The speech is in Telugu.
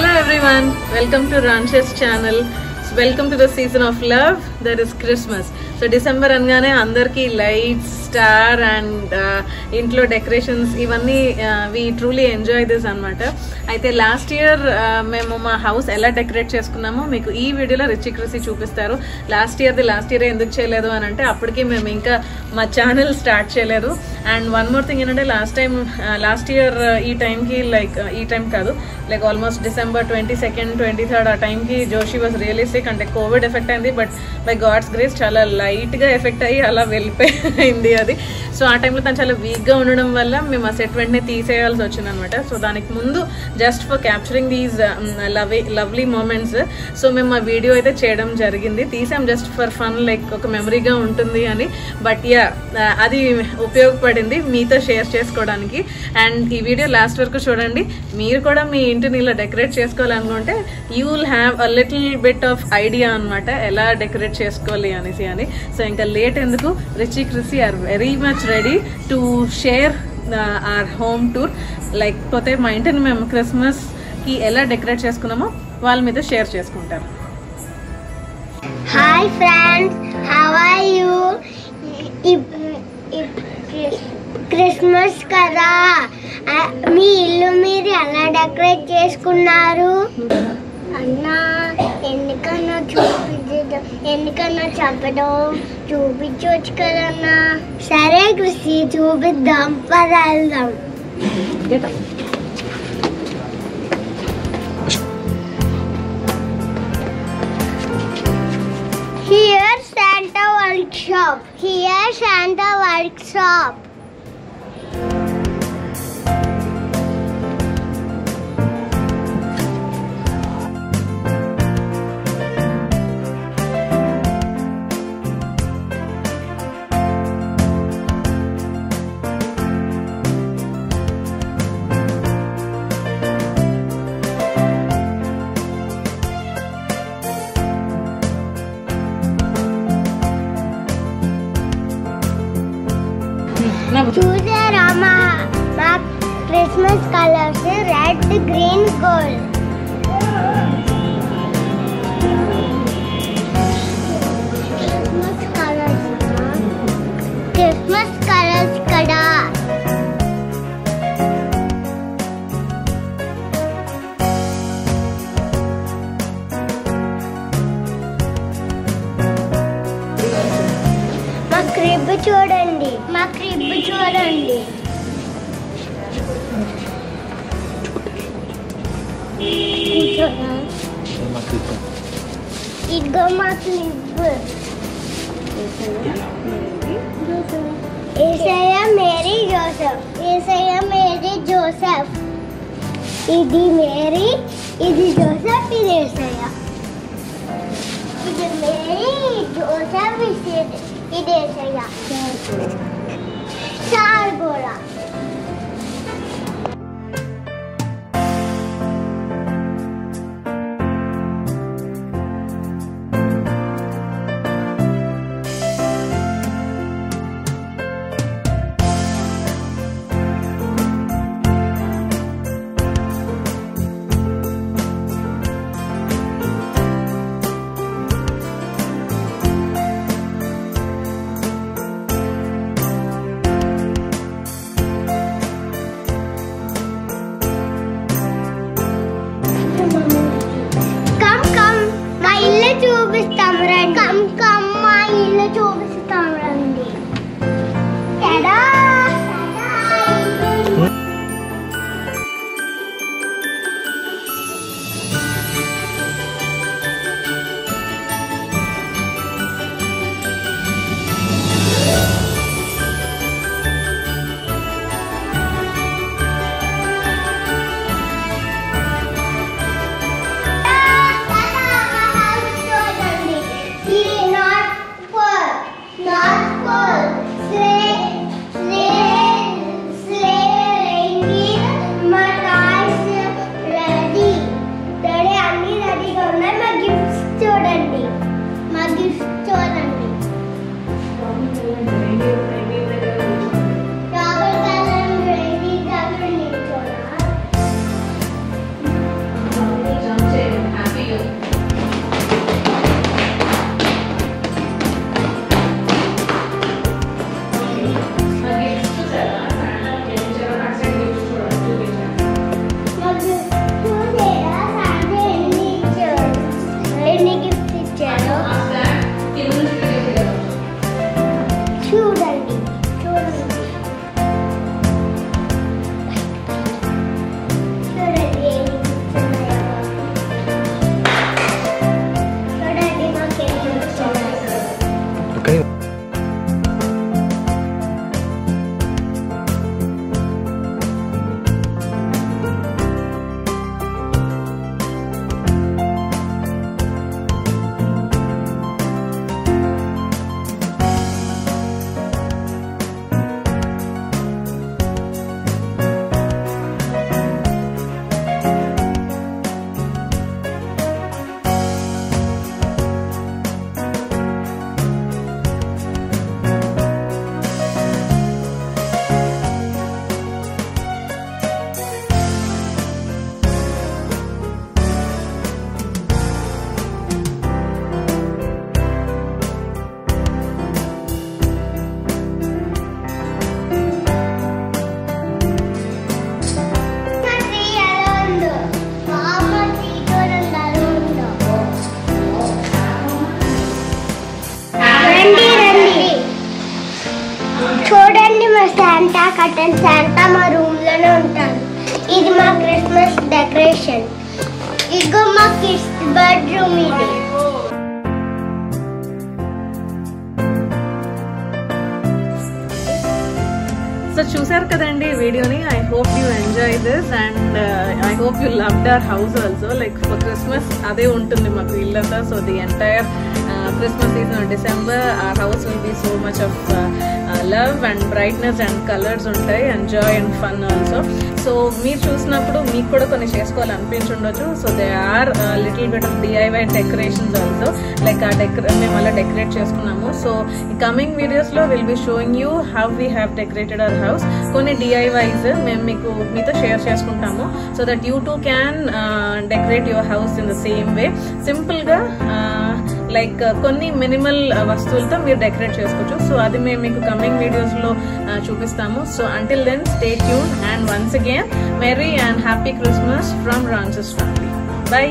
Hello everyone, welcome to Ronsher's channel. Welcome to the season of love, that is Christmas. So December అనగానే అందరికీ లైట్స్ స్టార్ అండ్ ఇంట్లో డెకరేషన్స్ ఇవన్నీ we truly enjoy this అన్నమాట. అయితే లాస్ట్ ఇయర్ మేము మా హౌస్ ఎలా డెకరేట్ చేసుకున్నామో మీకు ఈ వీడియోలో రిచిక్రసి చూపిస్తారు. లాస్ట్ ఇయర్ ఎందుకు చేయలేదు అని అంటే అప్పటికి మేము ఇంకా మా ఛానల్ స్టార్ట్ చేయలేదు. అండ్ వన్ మోర్ థింగ్ ఏంటంటే లాస్ట్ ఇయర్ ఈ టైంకి ఈ టైం కాదు ఆల్మోస్ట్ డిసెంబర్ 22nd 23rd ఆ టైంకి జోషి వాజ్ రియల్లీ సిక్ అంటే కోవిడ్ ఎఫెక్ట్ అయింది. బట్ బై గాడ్స్ గ్రేస్ చాలా లైట్ గా ఎఫెక్ట్ అయ్యి అలా వెళ్ళిపోయింది అది. సో ఆ టైంలో తను చాలా వీక్ గా ఉండడం వల్ల మేము ఆ సెట్ వెంటనే తీసేయాల్సి వచ్చింది అనమాట. సో దానికి ముందు just for capturing these lovely moments so మేము ఆ వీడియో అయితే చేయడం జరిగింది. తీసాం జస్ట్ ఫర్ ఫన్ ఒక మెమరీగా ఉంటుంది అని. బట్ యా అది ఉపయోగపడింది మీతో షేర్ చేసుకోవడానికి. అండ్ ఈ వీడియో లాస్ట్ వరకు చూడండి. మీరు కూడా మీ ఇంటిని ఇలా డెకరేట్ చేసుకోవాలనుకుంటే you will have a little bit of idea అనమాట ఎలా డెకరేట్ చేసుకోవాలి అనేసి అని. సో ఇంకా లేట్ ఎందుకు, Richie Chrissy are very much ready to share our home tour. లేకపోతే మా ఇంటిని మేము క్రిస్మస్కి ఎలా డెకరేట్ చేసుకున్నామో వాళ్ళ మీద షేర్ చేసుకుంటారు. Hi friends, how are you? Christmas కదా, మీ ఇల్లు మీరు ఎలా డెకరేట్ చేసుకున్నారు అన్నా? ఎందుకన్నా చెప్పడం చూపించవచ్చు కదన్నా. సరే కృషి చూపిద్దాం, పదాం. Here Santa workshop. చూసారా మా Christmas colours red green gold. Christmas colours కదా. మా క్రిబ్ చూడండి. ఇదిగో మా క్రిబ్. Yesayya Mary Joseph. ఇది మేరీ, ఇది జోసెఫ్, ఇది ఏసయ్య. ఇది మేరీ, జోసెఫ్, ఇది ఏసయ్య. चार बोरा గంట కర్టెన్ శాంటా మా రూమ్ లోనే ఉంటారు. ఇది మా క్రిస్మస్ డెకరేషన్. ఇదిగో మా కిడ్స్ బెడ్ రూమ్. ఇది సో చూసారు కదండి వీడియోని. I hope you enjoy this and I hope you loved our house also. Like for Christmas అదే ఉంటుంది మాకు ఇల్లంతా. So the entire Christmas season or December, our house will be so much of love and brightness and colors untai and joy and fun also. So meer chusinapudu meeku kuda konni chesukovali anipinchundochu. So there are a little bit of DIY decorations also, like our decorate me mala decorate chestunnamo. So in coming videos lo we'll be showing you how we have decorated our house. Konni DIYs mem meeku meetho share chestuntamo so that you too can decorate your house in the same way, simple ga like కొన్ని మినిమల్ వస్తువులతో మీరు డెకరేట్ చేసుకోవచ్చు. సో అది మేము మీకు కమింగ్ వీడియోస్లో చూపిస్తాము. So until then stay tune and once again merry and happy Christmas from Ranshers family. By.